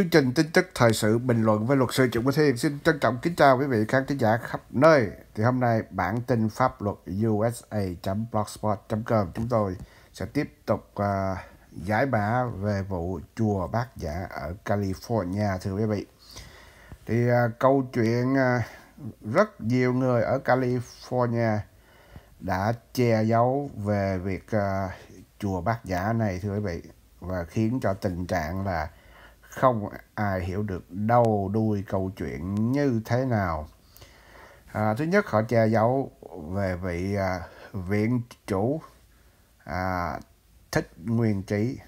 chương trình tin tức thời sự, bình luận với luật sư Trịnh Quốc Thiên. Xin trân trọng kính chào quý vị khán thính giả khắp nơi. Thì hôm nay bản tin pháp luật USA.blogspot.com chúng tôi sẽ tiếp tục giải mã về vụ chùa Bát Nhã ở California, thưa quý vị. Thì câu chuyện rất nhiều người ở California đã che giấu về việc chùa Bát Nhã này, thưa quý vị, và khiến cho tình trạng là không ai hiểu được đâu đuôi câu chuyện như thế nào. Thứ nhất, họ che giấu về vị viện chủ Thích Nguyên Trí.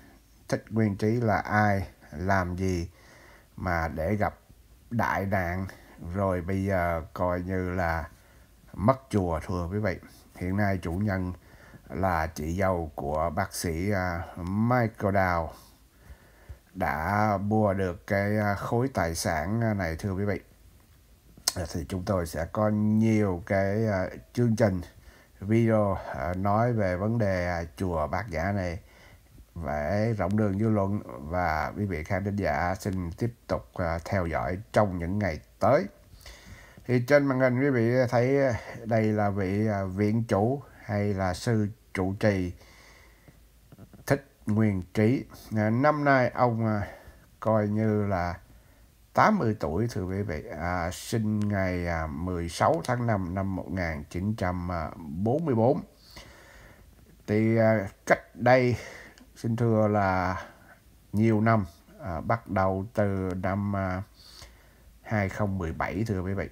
Thích Nguyên Trí là ai, làm gì mà để gặp đại nạn rồi bây giờ coi như là mất chùa, thưa quý vị. Hiện nay chủ nhân là chị dâu của bác sĩ Michael Dow đã mua được cái khối tài sản này, thưa quý vị. Thì chúng tôi sẽ có nhiều cái chương trình video nói về vấn đề chùa Bát Nhã này để rộng đường dư luận, và quý vị khán thính giả xin tiếp tục theo dõi trong những ngày tới. Thì trên màn hình quý vị thấy đây là vị viện chủ hay là sư trụ trì Thích Nguyên Trí. Năm nay ông coi như là 80 tuổi, thưa quý vị. Sinh ngày 16 tháng 5 năm 1944. Thì cách đây xin thưa là nhiều năm, bắt đầu từ năm 2017, thưa quý vị.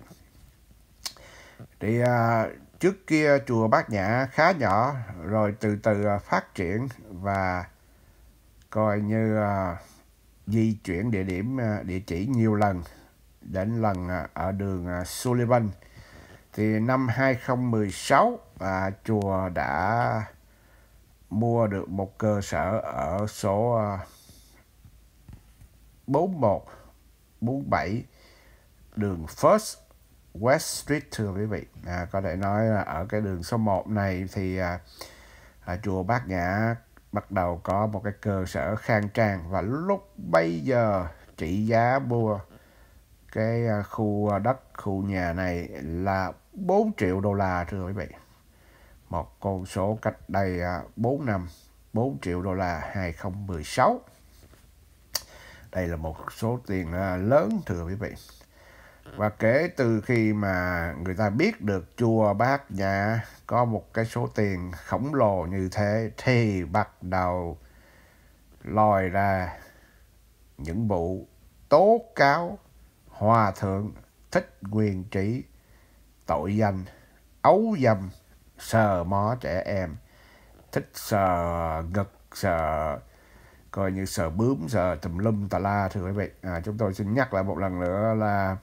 Thì trước kia chùa Bát Nhã khá nhỏ, rồi từ từ phát triển và coi như di chuyển địa điểm, địa chỉ nhiều lần. Đến lần ở đường Sullivan thì năm 2016 chùa đã mua được một cơ sở ở số 4147 đường First West Street, thưa quý vị. Có thể nói là ở cái đường số 1 này thì chùa Bát Nhã bắt đầu có một cái cơ sở khang trang, và lúc bây giờ trị giá mua cái khu đất, khu nhà này là 4 triệu đô la, thưa quý vị. Một con số cách đây 4 năm, 4 triệu đô la 2016. Đây là một số tiền lớn, thưa quý vị. Và kể từ khi mà người ta biết được chùa Bát Nhã có một cái số tiền khổng lồ như thế thì bắt đầu lòi ra những vụ tố cáo hòa thượng Thích Quyền Trí tội danh ấu dâm, sờ mó trẻ em, thích sờ ngực, sờ coi như sờ bướm, sờ tùm lum tà la, thưa quý vị. Chúng tôi xin nhắc lại một lần nữa là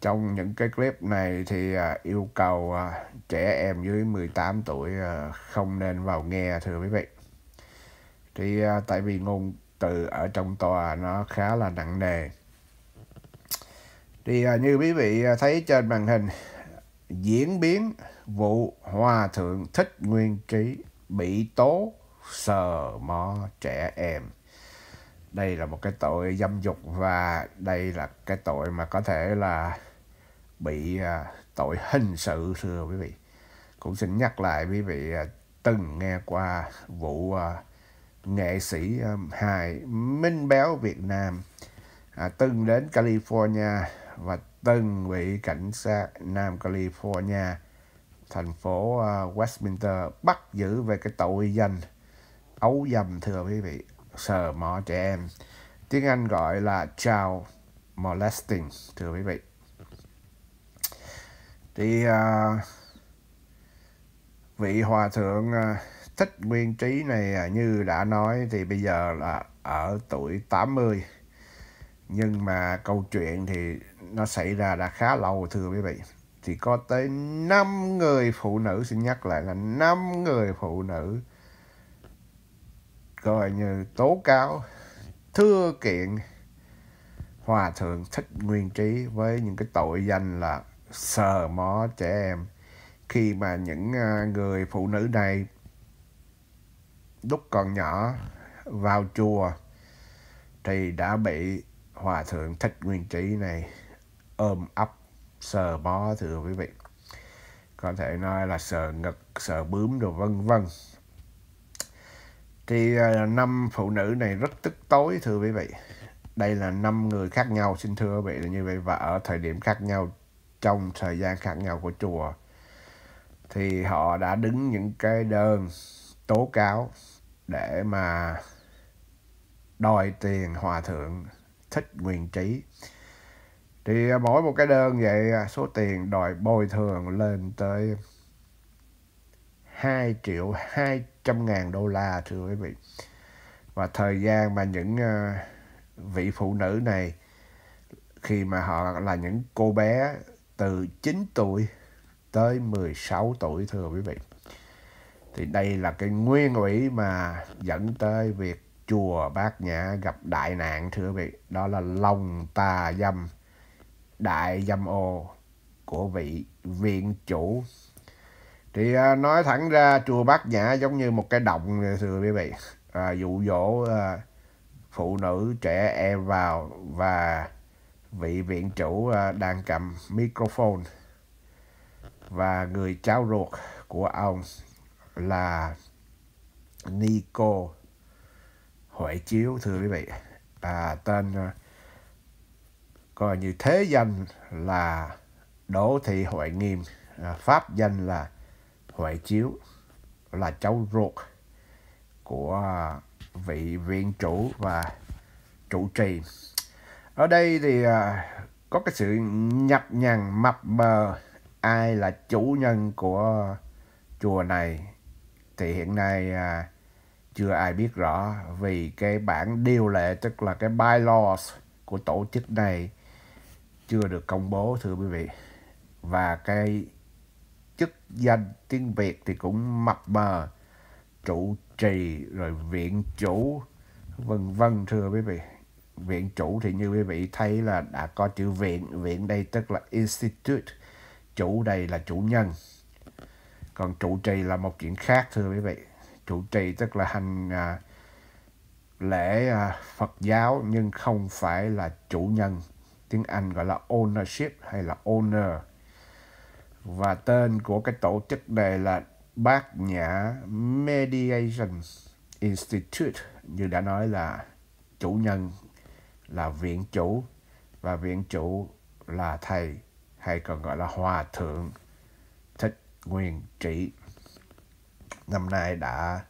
trong những cái clip này thì yêu cầu trẻ em dưới 18 tuổi không nên vào nghe, thưa quý vị. Thì tại vì ngôn từ ở trong tòa nó khá là nặng nề. Thì như quý vị thấy trên màn hình, diễn biến vụ hòa thượng Thích Nguyên Trí bị tố sờ mó trẻ em. Đây là một cái tội dâm dục, và đây là cái tội mà có thể là bị tội hình sự, thưa quý vị. Cũng xin nhắc lại, quý vị từng nghe qua vụ nghệ sĩ hài Minh Béo Việt Nam từng đến California và từng bị cảnh sát Nam California, thành phố Westminster bắt giữ về cái tội danh ấu dâm, thưa quý vị, sờ mó trẻ em. Tiếng Anh gọi là child molesting, thưa quý vị. Thì vị hòa thượng Thích Nguyên Trí này như đã nói thì bây giờ là ở tuổi 80. Nhưng mà câu chuyện thì nó xảy ra đã khá lâu, thưa quý vị. Thì có tới 5 người phụ nữ, xin nhắc lại là 5 người phụ nữ coi như tố cáo, thưa kiện hòa thượng Thích Nguyên Trí với những cái tội danh là sờ mó trẻ em, khi mà những người phụ nữ này lúc còn nhỏ vào chùa thì đã bị Hòa thượng Thích Nguyên Trí này ôm ấp, sờ bó, thưa quý vị. Có thể nói là sờ ngực, sờ bướm đồ vân vân. Thì năm phụ nữ này rất tức tối, thưa quý vị. Đây là 5 người khác nhau, xin thưa quý vị là như vậy, và ở thời điểm khác nhau, trong thời gian khác nhau của chùa. Thì họ đã đứng những cái đơn tố cáo để mà đòi tiền Hòa thượng Thích Quyền Trí. Thì mỗi một cái đơn vậy, số tiền đòi bồi thường lên tới 2.200.000 đô la, thưa quý vị. Và thời gian mà những vị phụ nữ này, khi mà họ là những cô bé từ 9 tuổi tới 16 tuổi, thưa quý vị. Thì đây là cái nguyên ủy mà dẫn tới việc chùa Bát Nhã gặp đại nạn, thưa quý vị. Đó là lòng tà dâm, đại dâm ô của vị viện chủ. Thì nói thẳng ra, chùa Bát Nhã giống như một cái động, thưa quý vị, dụ dỗ phụ nữ, trẻ em vào. Và vị viện chủ đang cầm microphone, và người cháu ruột của ông là Nico Huệ Chiếu, thưa quý vị, tên coi như thế danh là Đỗ Thị Huệ Nghiêm, pháp danh là Huệ Chiếu, là cháu ruột của vị viện chủ và trụ trì. Ở đây thì có cái sự nhập nhằng mập mờ ai là chủ nhân của chùa này thì hiện nay chưa ai biết rõ, vì cái bản điều lệ, tức là cái bylaws của tổ chức này chưa được công bố, thưa quý vị. Và cái chức danh tiếng Việt thì cũng mập mờ, trụ trì rồi viện chủ vân vân, thưa quý vị. Viện chủ thì như quý vị thấy là đã có chữ viện, viện đây tức là institute, chủ đây là chủ nhân. Còn trụ trì là một chuyện khác, thưa quý vị. Trụ trì tức là hành lễ Phật giáo, nhưng không phải là chủ nhân. Tiếng Anh gọi là ownership hay là owner. Và tên của cái tổ chức này là Bát Nhã Meditation Institute. Như đã nói là chủ nhân là viện chủ, và viện chủ là thầy, hay còn gọi là Hòa thượng Thích Nguyên Trị. Năm nay đã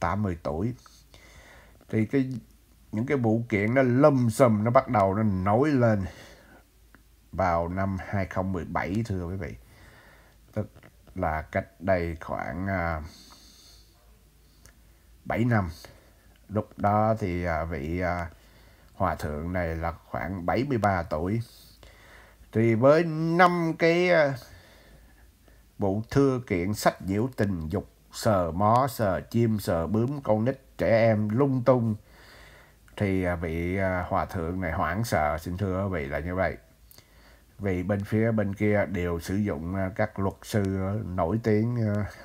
80 tuổi. Thì những cái vụ kiện nó lâm xùm, nó bắt đầu nó nổi lên vào năm 2017, thưa quý vị. Tức là cách đây khoảng 7 năm. Lúc đó thì vị hòa thượng này là khoảng 73 tuổi. Thì với 5 cái vụ thưa kiện sách nhiễu tình dục, sờ mó, sờ chim, sờ bướm, con nít, trẻ em lung tung, thì vị hòa thượng này hoảng sợ, xin thưa quý vị là như vậy. Vì bên phía bên kia đều sử dụng các luật sư nổi tiếng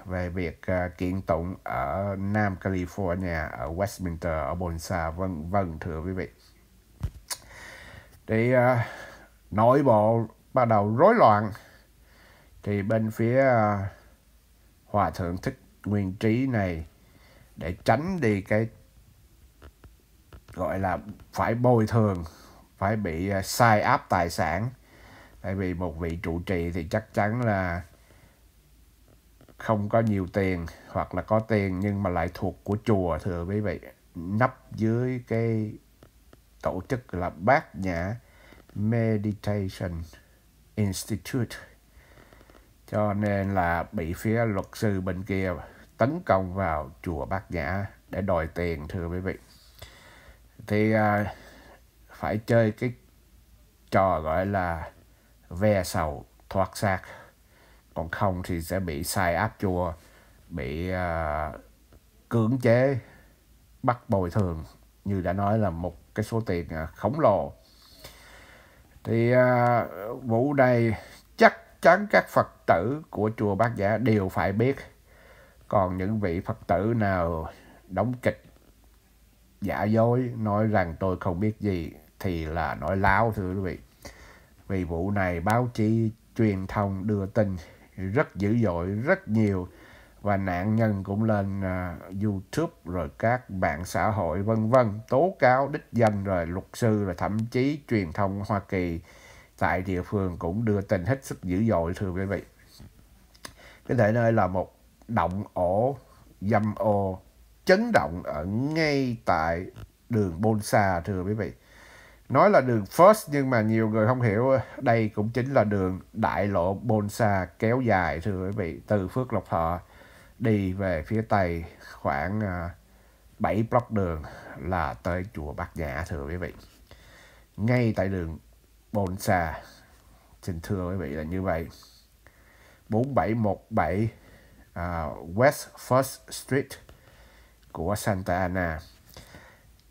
về việc kiện tụng ở Nam California, ở Westminster, ở Bonsa, vân vân, thưa quý vị. Thì nội bộ bắt đầu rối loạn. Thì bên phía Hòa thượng Thích Nguyên Trí này, để tránh đi cái gọi là phải bồi thường, phải bị sai áp tài sản. Tại vì một vị trụ trì thì chắc chắn là không có nhiều tiền, hoặc là có tiền nhưng mà lại thuộc của chùa, thưa quý vị. Nấp dưới cái tổ chức là Bát Nhã Meditation Institute. Cho nên là bị phía luật sư bên kia tấn công vào chùa Bát Nhã để đòi tiền, thưa quý vị. Thì phải chơi cái trò gọi là ve sầu thoát xác. Còn không thì sẽ bị sai áp chùa, bị cưỡng chế, bắt bồi thường. Như đã nói là một cái số tiền khổng lồ. Thì vụ này chắc chắn các Phật tử của chùa Bát Nhã đều phải biết. Còn những vị Phật tử nào đóng kịch giả dối nói rằng tôi không biết gì thì là nói láo, thưa quý vị. Vì vụ này báo chí truyền thông đưa tin rất dữ dội, rất nhiều, và nạn nhân cũng lên YouTube rồi các mạng xã hội vân vân tố cáo đích danh, rồi luật sư, rồi thậm chí truyền thông Hoa Kỳ tại địa phương cũng đưa tin hết sức dữ dội, thưa quý vị. Cái thể nơi là một động ổ dâm ô chấn động ở ngay tại đường Bolsa, thưa quý vị. Nói là đường First nhưng mà nhiều người không hiểu, đây cũng chính là đường đại lộ Bolsa kéo dài, thưa quý vị, từ Phước Lộc Thọ đi về phía Tây khoảng 7 block đường là tới chùa Bát Nhã, thưa quý vị. Ngay tại đường Bolsa, xin thưa quý vị là như vậy. 4717 West First Street của Santa Ana.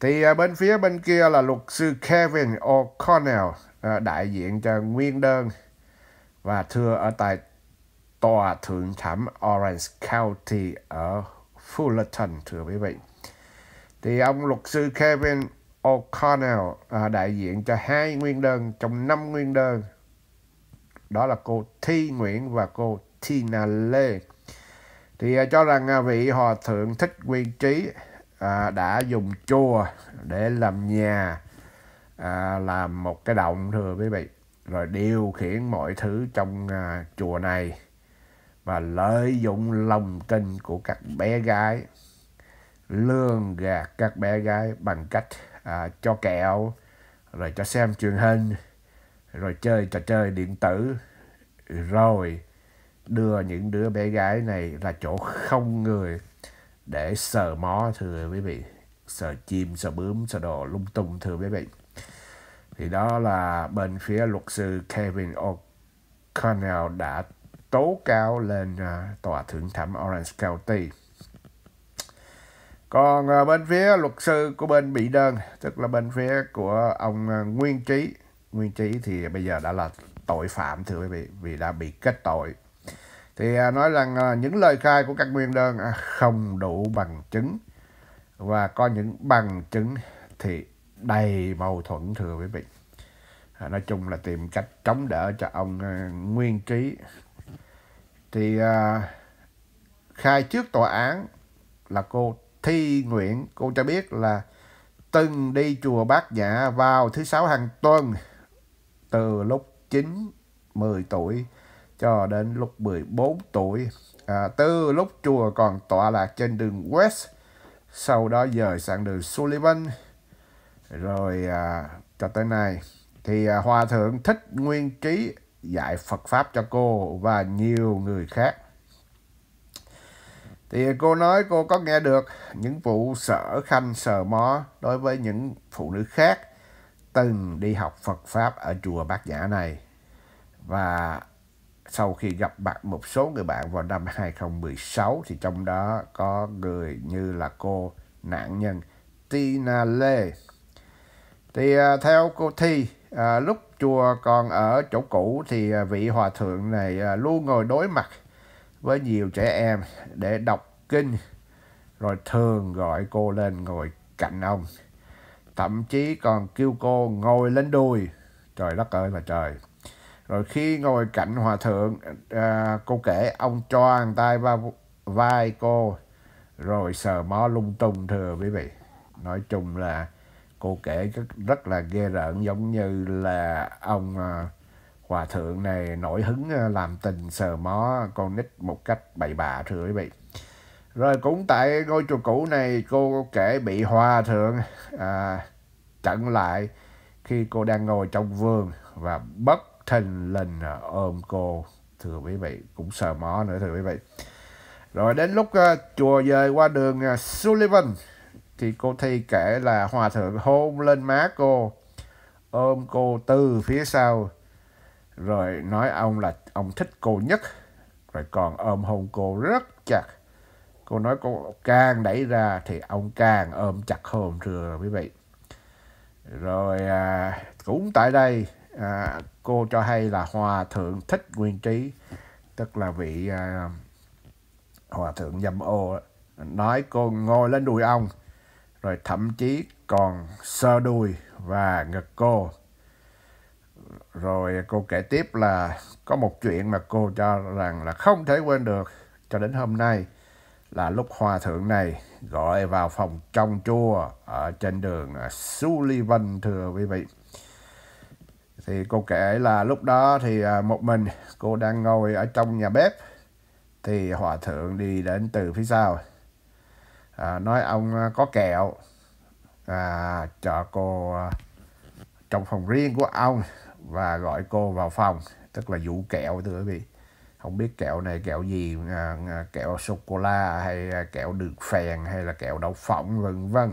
Thì bên phía bên kia là luật sư Kevin O'Connell đại diện cho nguyên đơn và thưa ở tại Tòa Thượng Thẩm Orange County ở Fullerton, thưa quý vị. Thì ông luật sư Kevin O'Connell đại diện cho 2 nguyên đơn trong 5 nguyên đơn. Đó là cô Thi Nguyễn và cô Tina Lê. Thì cho rằng vị Hòa Thượng Thích Nguyên Trí đã dùng chùa để làm nhà, làm một cái động, thưa quý vị, rồi điều khiển mọi thứ trong chùa này và lợi dụng lòng tin của các bé gái, lường gạt các bé gái bằng cách cho kẹo, rồi cho xem truyền hình, rồi chơi trò chơi điện tử, rồi đưa những đứa bé gái này là chỗ không người để sờ mó, thưa quý vị, sờ chim, sờ bướm, sờ đồ lung tung, thưa quý vị. Thì đó là bên phía luật sư Kevin O'Connell đã tố cáo lên Tòa Thượng Thẩm Orange County. Còn bên phía luật sư của bên bị đơn, tức là bên phía của ông Nguyên Trí. Nguyên Trí thì bây giờ đã là tội phạm, thưa quý vị, vì đã bị kết tội. Thì nói rằng những lời khai của các nguyên đơn không đủ bằng chứng, và có những bằng chứng thì đầy mâu thuẫn, thưa quý vị. Nói chung là tìm cách chống đỡ cho ông Nguyên Trí. Thì khai trước tòa án là cô Thi Nguyễn, cô cho biết là từng đi chùa Bát Nhã vào thứ Sáu hàng tuần từ lúc 9-10 tuổi cho đến lúc 14 tuổi, từ lúc chùa còn tọa lạc trên đường West, sau đó dời sang đường Sullivan, rồi cho tới nay. Thì Hòa Thượng Thích Nguyên Trí dạy Phật Pháp cho cô và nhiều người khác. Thì cô nói cô có nghe được những vụ sở khanh sờ mó đối với những phụ nữ khác từng đi học Phật Pháp ở chùa Bát Nhã này. Và sau khi gặp mặt một số người bạn vào năm 2016, thì trong đó có người như là cô nạn nhân Tina Lê. Thì theo cô Thi, lúc chùa còn ở chỗ cũ thì vị hòa thượng này luôn ngồi đối mặt với nhiều trẻ em để đọc kinh, rồi thường gọi cô lên ngồi cạnh ông, thậm chí còn kêu cô ngồi lên đùi. Trời đất ơi là trời. Rồi khi ngồi cạnh hòa thượng, cô kể ông choàng tay vào vai cô rồi sờ mó lung tung, thưa quý vị. Nói chung là cô kể rất là ghê rợn, giống như là ông hòa thượng này nổi hứng làm tình sờ mó con nít một cách bậy bạ, thưa quý vị. Rồi cũng tại ngôi chùa cũ này, cô kể bị hòa thượng chặn lại khi cô đang ngồi trong vườn và bất thình lình ôm cô, thưa quý vị, cũng sờ mó nữa, thưa quý vị. Rồi đến lúc chùa dời qua đường Sullivan, thì cô Thi kể là hòa thượng hôn lên má cô, ôm cô từ phía sau, rồi nói ông là ông thích cô nhất, rồi còn ôm hôn cô rất chặt. Cô nói cô càng đẩy ra thì ông càng ôm chặt hơn, thưa quý vị. Rồi cũng tại đây, cô cho hay là Hòa Thượng Thích Nguyên Trí, tức là vị Hòa Thượng dâm ô, nói cô ngồi lên đùi ông, rồi thậm chí còn sơ đùi và ngực cô. Rồi cô kể tiếp là có một chuyện mà cô cho rằng là không thể quên được cho đến hôm nay, là lúc hòa thượng này gọi vào phòng trong chùa ở trên đường Sullivan, thưa quý vị. Thì cô kể là lúc đó thì một mình cô đang ngồi ở trong nhà bếp, thì hòa thượng đi đến từ phía sau, nói ông có kẹo cho cô trong phòng riêng của ông và gọi cô vào phòng, tức là vụ kẹo, thưa quý vị. Không biết kẹo này kẹo gì, kẹo sô-cô-la hay kẹo đường phèn hay là kẹo đậu phộng vân vân.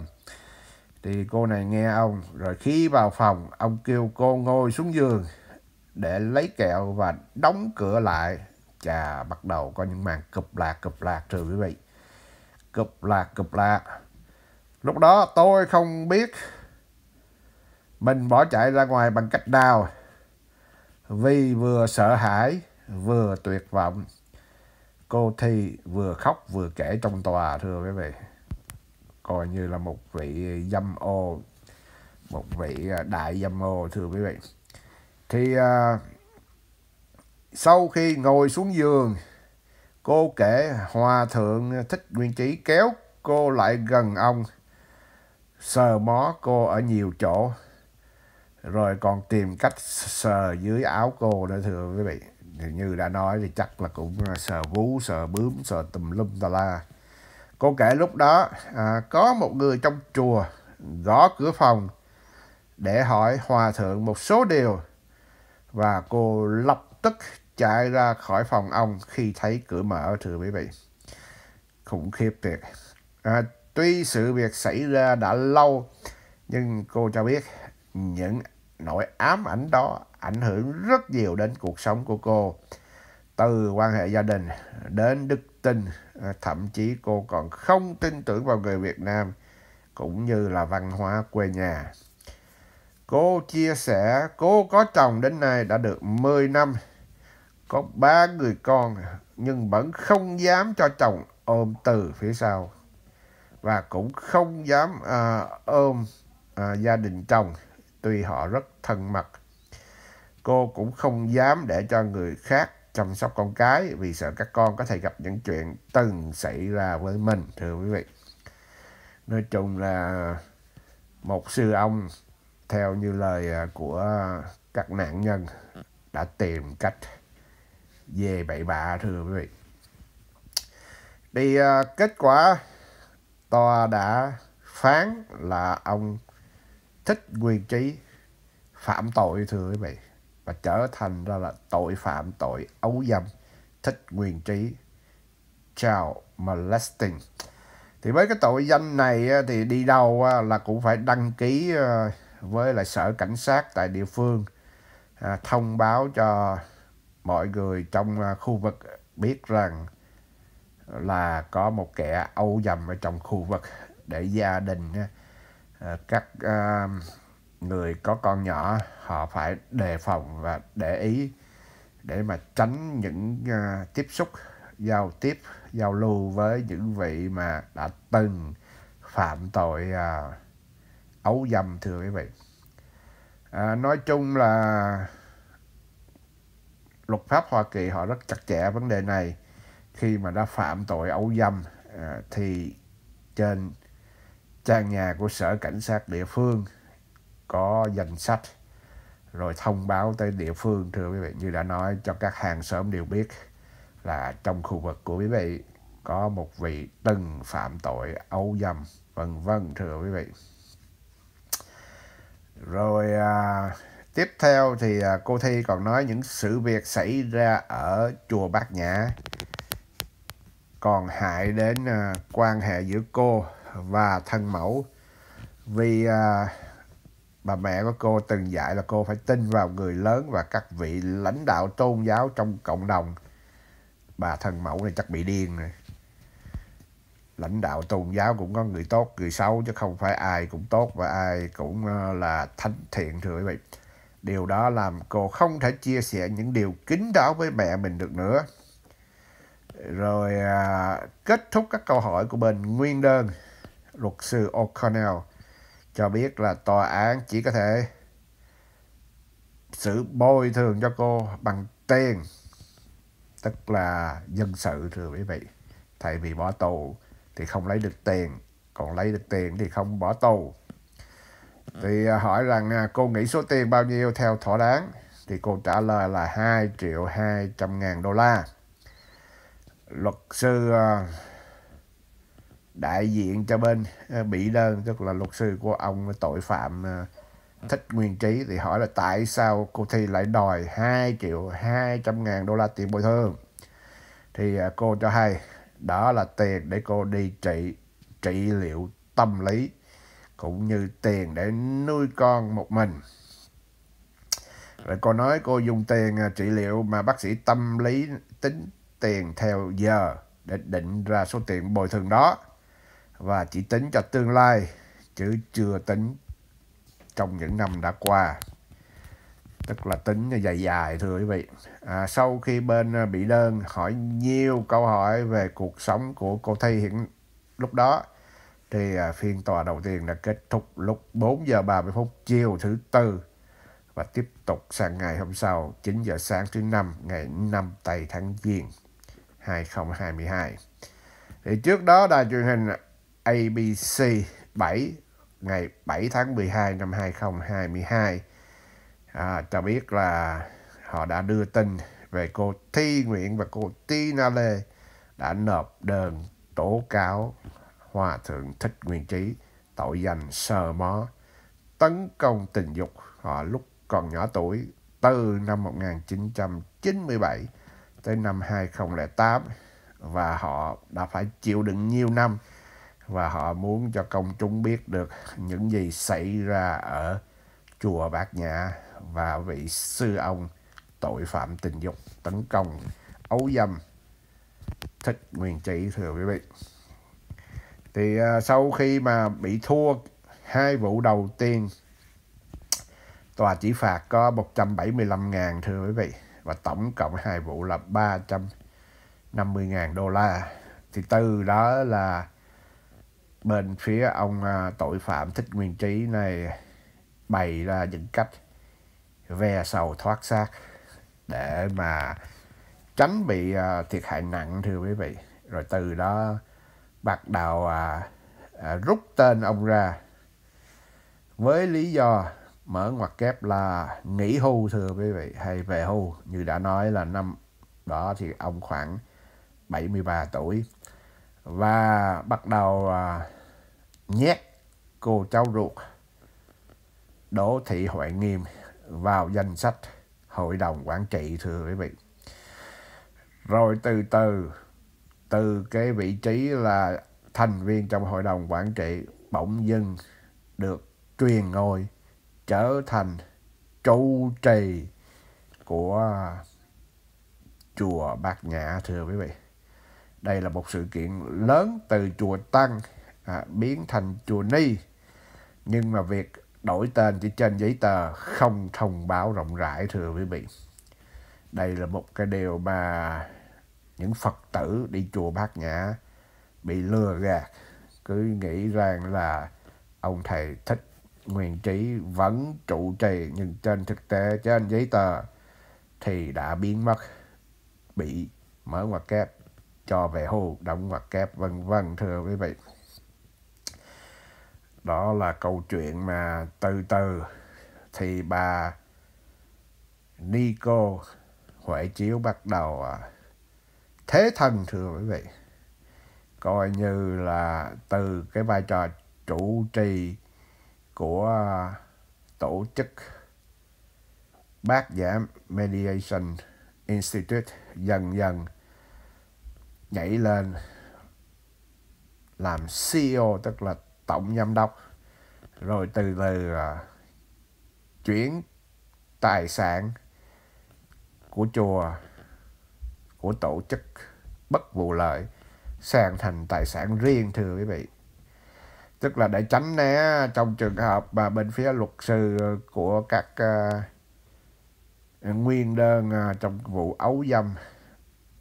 Thì cô này nghe ông, rồi khi vào phòng ông kêu cô ngồi xuống giường để lấy kẹo và đóng cửa lại. Chà, bắt đầu có những màn cụp lạc thưa quý vị. Cụp lạc. Lúc đó tôi không biết mình bỏ chạy ra ngoài bằng cách nào, vì vừa sợ hãi vừa tuyệt vọng. Cô Thi vừa khóc vừa kể trong tòa, thưa quý vị. Coi như là một vị dâm ô, một vị đại dâm ô, thưa quý vị. Thì sau khi ngồi xuống giường, cô kể hòa thượng Thích Nguyên Trí kéo cô lại gần ông, sờ mó cô ở nhiều chỗ, rồi còn tìm cách sờ dưới áo cô nữa, thưa quý vị. Thì như đã nói thì chắc là cũng sờ vú, sờ bướm, sờ tùm lum tà la. Cô kể lúc đó có một người trong chùa gõ cửa phòng để hỏi hòa thượng một số điều, và cô lập tức chạy ra khỏi phòng ông khi thấy cửa mở, thưa quý vị. Khủng khiếp thiệt. Tuy sự việc xảy ra đã lâu, nhưng cô cho biết những nỗi ám ảnh đó ảnh hưởng rất nhiều đến cuộc sống của cô, từ quan hệ gia đình đến đức tin. Thậm chí cô còn không tin tưởng vào người Việt Nam cũng như là văn hóa quê nhà. Cô chia sẻ cô có chồng đến nay đã được 10 năm, có 3 người con, nhưng vẫn không dám cho chồng ôm từ phía sau, và cũng không dám ôm gia đình chồng, tuy họ rất thân mật. Cô cũng không dám để cho người khác chăm sóc con cái, vì sợ các con có thể gặp những chuyện từng xảy ra với mình, thưa quý vị. Nói chung là một sư ông, theo như lời của các nạn nhân, đã tìm cách về bậy bạ, thưa quý vị. Thì kết quả tòa đã phán là ông Thích Quyền Trí phạm tội, thưa quý vị, và trở thành ra là tội phạm tội ấu dâm, Thích Quyền Trí child molesting. Thì với cái tội danh này thì đi đâu là cũng phải đăng ký với lại sở cảnh sát tại địa phương, thông báo cho mọi người trong khu vực biết rằng là có một kẻ ấu dâm ở trong khu vực, để gia đình các người có con nhỏ họ phải đề phòng và để ý, để mà tránh những tiếp xúc, giao tiếp, giao lưu với những vị mà đã từng phạm tội ấu dâm, thưa quý vị. Nói chung là luật pháp Hoa Kỳ họ rất chặt chẽ vấn đề này. Khi mà đã phạm tội ấu dâm thì trên trang nhà của sở cảnh sát địa phương có danh sách, rồi thông báo tới địa phương, thưa quý vị. Như đã nói, cho các hàng xóm đều biết là trong khu vực của quý vị có một vị từng phạm tội ấu dâm, vân vân, thưa quý vị. Rồi tiếp theo thì cô Thi còn nói những sự việc xảy ra ở chùa Bát Nhã còn hại đến quan hệ giữa cô và thân mẫu, vì bà mẹ của cô từng dạy là cô phải tin vào người lớn và các vị lãnh đạo tôn giáo trong cộng đồng. Bà thân mẫu này chắc bị điên rồi. Lãnh đạo tôn giáo cũng có người tốt, người xấu, chứ không phải ai cũng tốt và ai cũng là thánh thiện, thưa quý vị. Điều đó làm cô không thể chia sẻ những điều kín đáo với mẹ mình được nữa. Rồi kết thúc các câu hỏi của bên nguyên đơn, luật sư O'Connell cho biết là tòa án chỉ có thể xử bồi thường cho cô bằng tiền, tức là dân sự thưa quý vị. Thay vì bỏ tù thì không lấy được tiền, còn lấy được tiền thì không bỏ tù. Thì hỏi rằng cô nghĩ số tiền bao nhiêu theo thỏa đáng, thì cô trả lời là 2.200.000 đô la. Luật sư đại diện cho bên bị đơn, tức là luật sư của ông tội phạm Thích Nguyên Trí, thì hỏi là tại sao cô Thi lại đòi 2.200.000 đô la tiền bồi thường. Thì cô cho hay đó là tiền để cô đi trị liệu tâm lý, cũng như tiền để nuôi con một mình. Rồi cô nói cô dùng tiền trị liệu mà bác sĩ tâm lý tính tiền theo giờ để định ra số tiền bồi thường đó, và chỉ tính cho tương lai chứ chưa tính trong những năm đã qua, tức là tính dài dài thưa quý vị. Sau khi bên bị đơn hỏi nhiều câu hỏi về cuộc sống của cô Thi hiện lúc đó, thì phiên tòa đầu tiên đã kết thúc lúc 4:30 chiều thứ Tư và tiếp tục sang ngày hôm sau 9 giờ sáng thứ Năm ngày 5 tây tháng Giêng 2022. Thì trước đó đài truyền hình ABC 7 ngày 7 tháng 12 năm 2022 cho biết là họ đã đưa tin về cô Thi Nguyễn và cô Tina Lê đã nộp đơn tố cáo Hòa thượng Thích Nguyên Trí tội danh sờ mó, tấn công tình dục họ lúc còn nhỏ tuổi từ năm 1997 tới năm 2008, và họ đã phải chịu đựng nhiều năm, và họ muốn cho công chúng biết được những gì xảy ra ở chùa Bát Nhã và vị sư ông tội phạm tình dục tấn công ấu dâm Thích Nguyên Trí thưa quý vị. Thì sau khi mà bị thua hai vụ đầu tiên, tòa chỉ phạt có 175.000 thưa quý vị, và tổng cộng hai vụ là 350.000 đô la. Thì từ đó là bên phía ông tội phạm Thích Nguyên Trí này bày ra những cách ve sầu thoát xác để mà tránh bị thiệt hại nặng thưa quý vị. Rồi từ đó bắt đầu rút tên ông ra với lý do mở ngoặc kép là nghỉ hưu thưa quý vị, hay về hưu. Như đã nói là năm đó thì ông khoảng 73 tuổi, và bắt đầu nhét cô cháu ruột Đỗ Thị Huệ Nghiêm vào danh sách hội đồng quản trị thưa quý vị. Rồi từ từ cái vị trí là thành viên trong hội đồng quản trị bỗng dưng được truyền ngôi trở thành trụ trì của chùa Bát Nhã thưa quý vị. Đây là một sự kiện lớn, từ chùa Tăng biến thành chùa Ni, nhưng mà việc đổi tên chỉ trên giấy tờ, không thông báo rộng rãi thưa quý vị. Đây là một cái điều mà những Phật tử đi chùa Bát Nhã bị lừa gạt, cứ nghĩ rằng là ông thầy Thích Nguyên Trí vẫn trụ trì, nhưng trên thực tế, trên giấy tờ thì đã biến mất, bị mở ngoặc kép cho về hưu, đóng ngoặc kép vân vân thưa quý vị. Đó là câu chuyện mà từ từ thì bà Nico Huệ Chiếu bắt đầu thế thân thưa quý vị, coi như là từ cái vai trò trụ trì của tổ chức Bát Nhã Meditation Institute dần dần nhảy lên làm CEO, tức là tổng giám đốc, rồi từ từ chuyển tài sản của chùa, của tổ chức bất vụ lợi sang thành tài sản riêng thưa quý vị. Tức là để tránh né trong trường hợp mà bên phía luật sư của các nguyên đơn trong vụ ấu dâm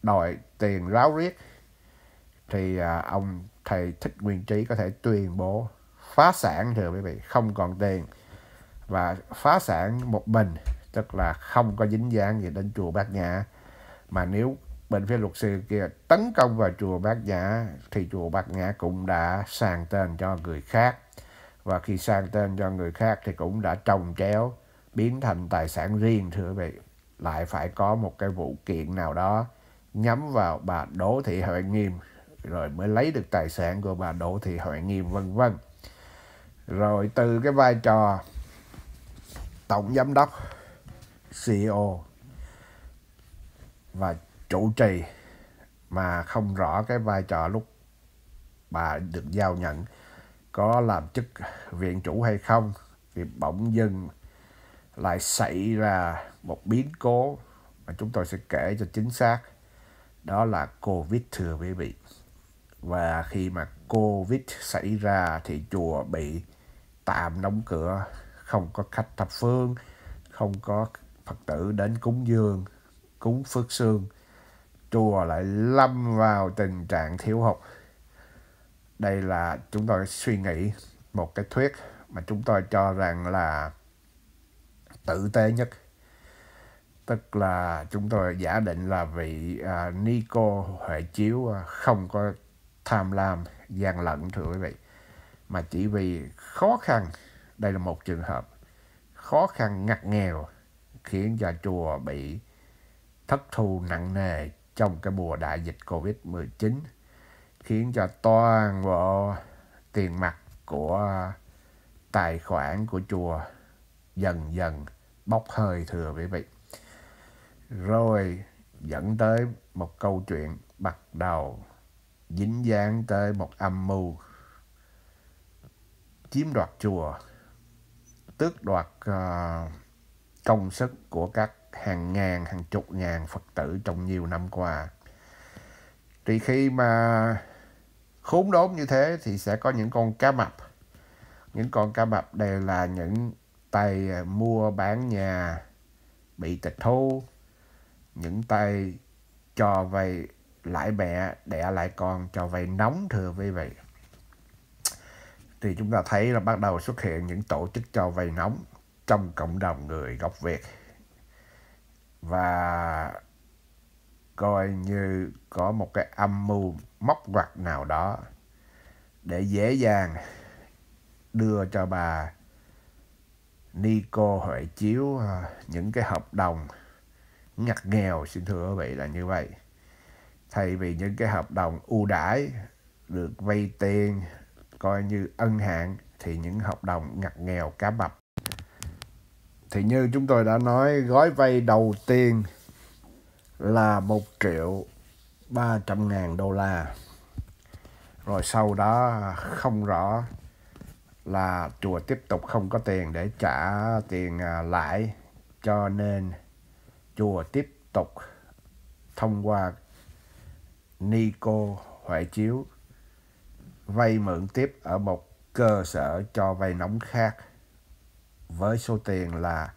đòi tiền ráo riết, thì ông thầy Thích Nguyên Trí có thể tuyên bố phá sản rồi quý vị, không còn tiền. Và phá sản một mình, tức là không có dính dáng gì đến chùa Bát Nhã. Mà nếu bên phía luật sư kia tấn công vào chùa Bát Nhã thì chùa Bát Nhã cũng đã sang tên cho người khác. Và khi sang tên cho người khác thì cũng đã trồng chéo, biến thành tài sản riêng thưa quý vị. Lại phải có một cái vụ kiện nào đó nhắm vào bà Đỗ Thị Huệ Nghiêm rồi mới lấy được tài sản của bà Đỗ Thị Huệ Nghiêm, vân vân. Rồi từ cái vai trò tổng giám đốc, CEO và chủ trì mà không rõ cái vai trò lúc bà được giao nhận có làm chức viện chủ hay không, thì bỗng dưng lại xảy ra một biến cố mà chúng tôi sẽ kể cho chính xác. Đó là Covid thưa quý vị. Và khi mà Covid xảy ra thì chùa bị tạm đóng cửa, không có khách thập phương, không có Phật tử đến cúng dường, cúng phước sương. Chùa lại lâm vào tình trạng thiếu hụt. Đây là chúng tôi suy nghĩ một cái thuyết mà chúng tôi cho rằng là tử tế nhất. Tức là chúng tôi giả định là vị Nico Huệ Chiếu không có tham lam, gian lận thưa quý vị. Mà chỉ vì khó khăn, đây là một trường hợp khó khăn ngặt nghèo khiến cho chùa bị thất thu nặng nề trong cái mùa đại dịch Covid-19, khiến cho toàn bộ tiền mặt của tài khoản của chùa dần dần bốc hơi thưa quý vị. Rồi dẫn tới một câu chuyện bắt đầu dính dáng tới một âm mưu chiếm đoạt chùa, tước đoạt công sức của các hàng ngàn, hàng chục ngàn Phật tử trong nhiều năm qua. Thì khi mà khốn đốn như thế thì sẽ có những con cá mập. Những con cá mập đều là những tay mua bán nhà bị tịch thu, những tay cho vay lãi mẹ đẻ lại con, cho vay nóng thưa quý vị. Thì chúng ta thấy là bắt đầu xuất hiện những tổ chức cho vay nóng trong cộng đồng người gốc Việt. Và coi như có một cái âm mưu móc ngoặt nào đó để dễ dàng đưa cho bà Nico Huệ Chiếu những cái hợp đồng ngặt nghèo, xin thưa quý vị là như vậy. Thay vì những cái hợp đồng ưu đãi được vay tiền coi như ân hạn, thì những hợp đồng ngặt nghèo cá mập. Thì như chúng tôi đã nói, gói vay đầu tiên là 1.300.000 đô la. Rồi sau đó không rõ là chùa tiếp tục không có tiền để trả tiền lãi, cho nên chùa tiếp tục thông qua Nico Huệ Chiếu vay mượn tiếp ở một cơ sở cho vay nóng khác với số tiền là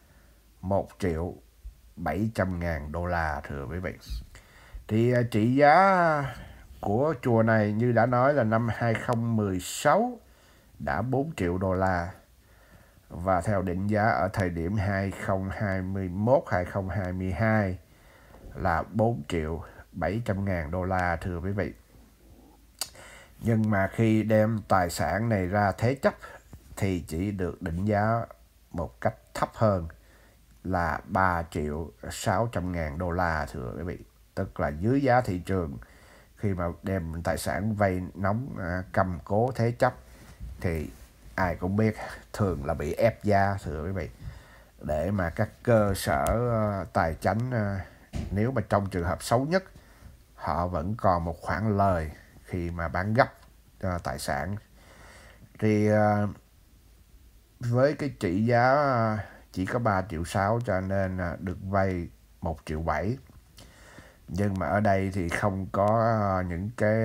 1.700.000 đô la thưa quý vị. Thì trị giá của chùa này như đã nói là năm 2016 đã 4 triệu đô la. Và theo định giá ở thời điểm 2021-2022 là 4.700.000 đô la thưa quý vị. Nhưng mà khi đem tài sản này ra thế chấp thì chỉ được định giá một cách thấp hơn là 3.600.000 đô la thưa quý vị. Tức là dưới giá thị trường, khi mà đem tài sản vay nóng cầm cố thế chấp thì ai cũng biết thường là bị ép giá thưa quý vị. Để mà các cơ sở tài chánh, nếu mà trong trường hợp xấu nhất, họ vẫn còn một khoản lời khi mà bán gấp tài sản. Thì với cái trị giá chỉ có 3.600.000 cho nên được vay 1.700.000. Nhưng mà ở đây thì không có những cái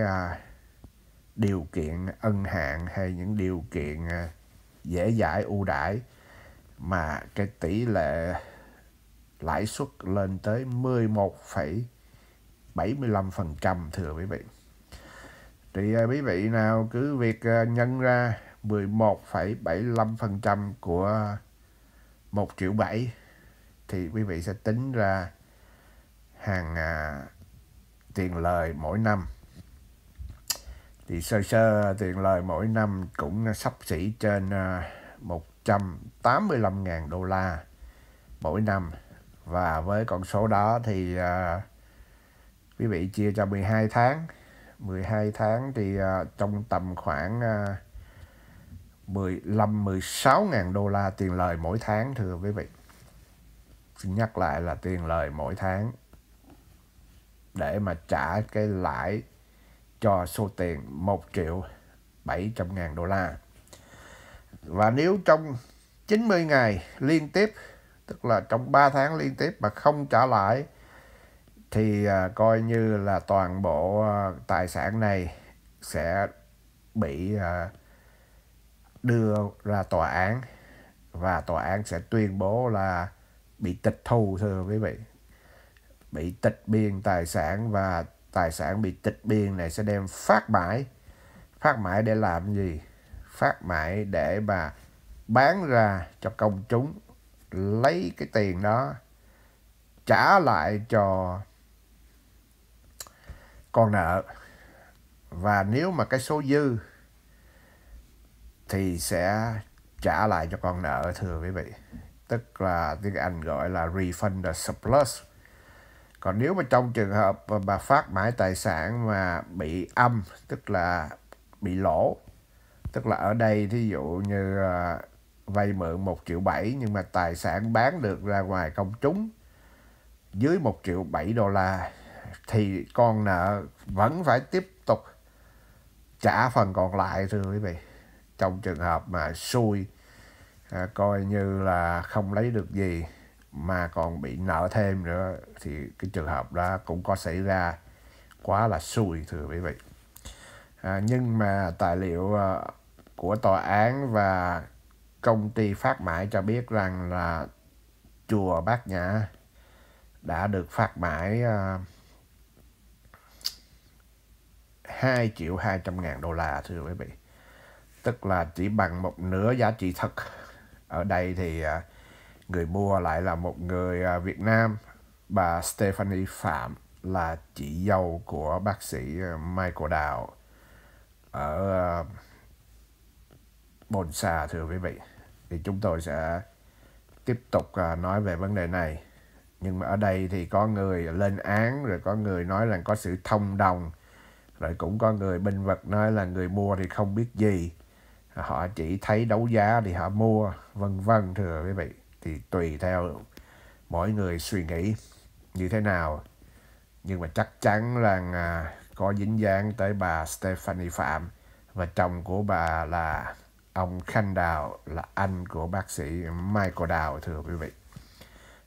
điều kiện ân hạn hay những điều kiện dễ dãi ưu đãi, mà cái tỷ lệ lãi suất lên tới 11,75% thưa quý vị. Thì quý vị nào cứ việc nhân ra 11,75% của 1,7 triệu thì quý vị sẽ tính ra hàng tiền lời mỗi năm. Thì sơ sơ tiền lời mỗi năm cũng xấp xỉ trên 185.000 đô la mỗi năm. Và với con số đó thì quý vị chia cho 12 tháng. 12 tháng thì trong tầm khoảng 15-16.000 đô la tiền lời mỗi tháng, thưa quý vị. Xin nhắc lại là tiền lời mỗi tháng để mà trả cái lãi cho số tiền 1.700.000 đô la. Và nếu trong 90 ngày liên tiếp, tức là trong 3 tháng liên tiếp mà không trả lãi, thì coi như là toàn bộ tài sản này sẽ bị đưa ra tòa án, và tòa án sẽ tuyên bố là bị tịch thu, thưa quý vị. Bị tịch biên tài sản, và tài sản bị tịch biên này sẽ đem phát mãi. Phát mãi để làm gì? Phát mãi để mà bán ra cho công chúng, lấy cái tiền đó trả lại cho con nợ. Và nếu mà cái số dư thì sẽ trả lại cho con nợ, thưa quý vị. Tức là tiếng Anh gọi là refund the surplus. Còn nếu mà trong trường hợp mà phát mãi tài sản mà bị âm, tức là bị lỗ, tức là ở đây thí dụ như vay mượn 1,7 triệu nhưng mà tài sản bán được ra ngoài công chúng dưới 1,7 triệu đô la, thì con nợ vẫn phải tiếp tục trả phần còn lại, thưa quý vị. Trong trường hợp mà xui coi như là không lấy được gì mà còn bị nợ thêm nữa, thì cái trường hợp đó cũng có xảy ra, quá là xui, thưa quý vị. Nhưng mà tài liệu của tòa án và công ty phát mãi cho biết rằng là chùa Bát Nhã đã được phát mãi 2.200.000 đô la, thưa quý vị. Tức là chỉ bằng một nửa giá trị thật. Ở đây thì người mua lại là một người Việt Nam, bà Stephanie Phạm, là chị dâu của bác sĩ Michael Dow ở Bonsa, thưa quý vị. Thì chúng tôi sẽ tiếp tục nói về vấn đề này. Nhưng mà ở đây thì có người lên án, rồi có người nói là có sự thông đồng, rồi cũng có người bênh vực nói là người mua thì không biết gì, họ chỉ thấy đấu giá thì họ mua, vân vân, thưa quý vị. Thì tùy theo mỗi người suy nghĩ như thế nào. Nhưng mà chắc chắn là có dính dáng tới bà Stephanie Phạm, và chồng của bà là ông Khanh Đào, là anh của bác sĩ Michael Dow, thưa quý vị.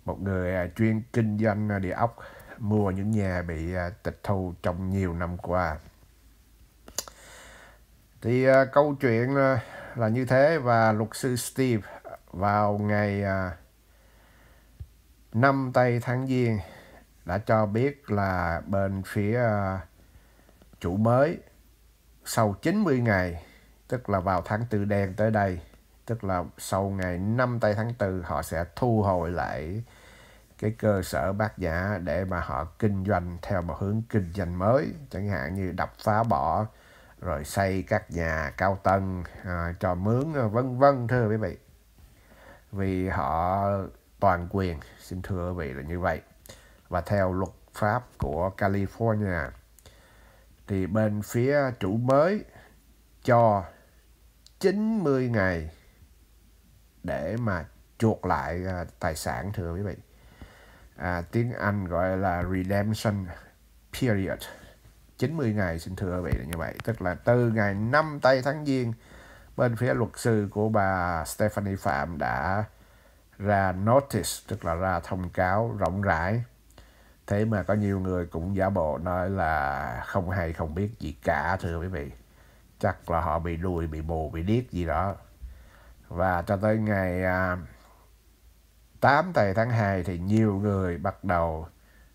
Một người chuyên kinh doanh địa ốc, mua những nhà bị tịch thu trong nhiều năm qua. Thì câu chuyện là như thế. Và luật sư Steve vào ngày 5 tây tháng Giêng đã cho biết là bên phía chủ mới, sau 90 ngày, tức là vào tháng Tư Đen tới đây, tức là sau ngày 5 tây tháng 4, họ sẽ thu hồi lại cái cơ sở Bát Nhã để mà họ kinh doanh theo một hướng kinh doanh mới, chẳng hạn như đập phá bỏ rồi xây các nhà cao tầng cho mướn, vân vân, thưa quý vị. Vì họ toàn quyền, xin thưa quý vị, là như vậy. Và theo luật pháp của California thì bên phía chủ mới cho 90 ngày để mà chuộc lại tài sản, thưa quý vị. Tiếng Anh gọi là redemption period, 90 ngày, xin thưa quý vị, là như vậy. Tức là từ ngày 5 tây tháng Giêng, bên phía luật sư của bà Stephanie Phạm đã ra notice, tức là ra thông cáo rộng rãi. Thế mà có nhiều người cũng giả bộ nói là không hay không biết gì cả, thưa quý vị. Chắc là họ bị đuôi, bị mù, bị điếc gì đó. Và cho tới ngày 8 tây tháng 2 thì nhiều người bắt đầu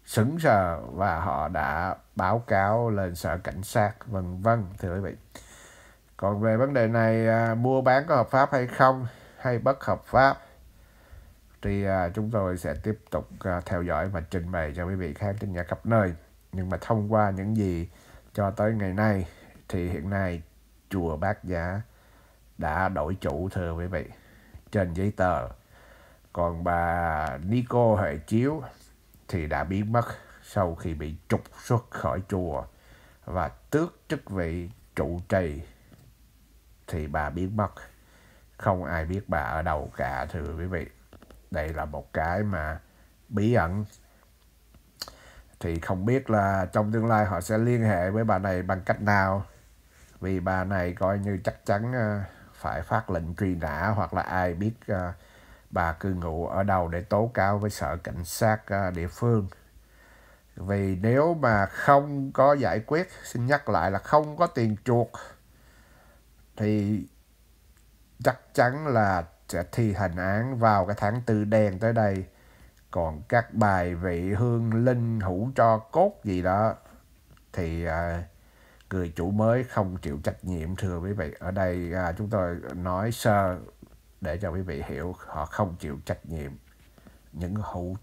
sững sờ, và họ đã báo cáo lên sở cảnh sát, vân vân, thưa quý vị. Còn về vấn đề này mua bán có hợp pháp hay không, hay bất hợp pháp, thì chúng tôi sẽ tiếp tục theo dõi và trình bày cho quý vị khán thính giả khắp nơi. Nhưng mà thông qua những gì cho tới ngày nay thì hiện nay chùa Bát Nhã đã đổi chủ, thưa quý vị, trên giấy tờ. Còn bà Nico Huệ Chiếu thì đã biến mất sau khi bị trục xuất khỏi chùa và tước chức vị trụ trì, thì bà biến mất, không ai biết bà ở đâu cả, thưa quý vị. Đây là một cái mà bí ẩn, thì không biết là trong tương lai họ sẽ liên hệ với bà này bằng cách nào, vì bà này coi như chắc chắn phải phát lệnh truy nã, hoặc là ai biết bà cư ngụ ở đâu để tố cáo với sở cảnh sát địa phương. Vì nếu mà không có giải quyết, xin nhắc lại là không có tiền chuộc, thì chắc chắn là sẽ thi hành án vào cái tháng tư đen tới đây. Còn các bài vị hương linh hũ tro cốt gì đó thì người chủ mới không chịu trách nhiệm, thưa quý vị. Ở đây chúng tôi nói sơ để cho quý vị hiểu, họ không chịu trách nhiệm. Những hũ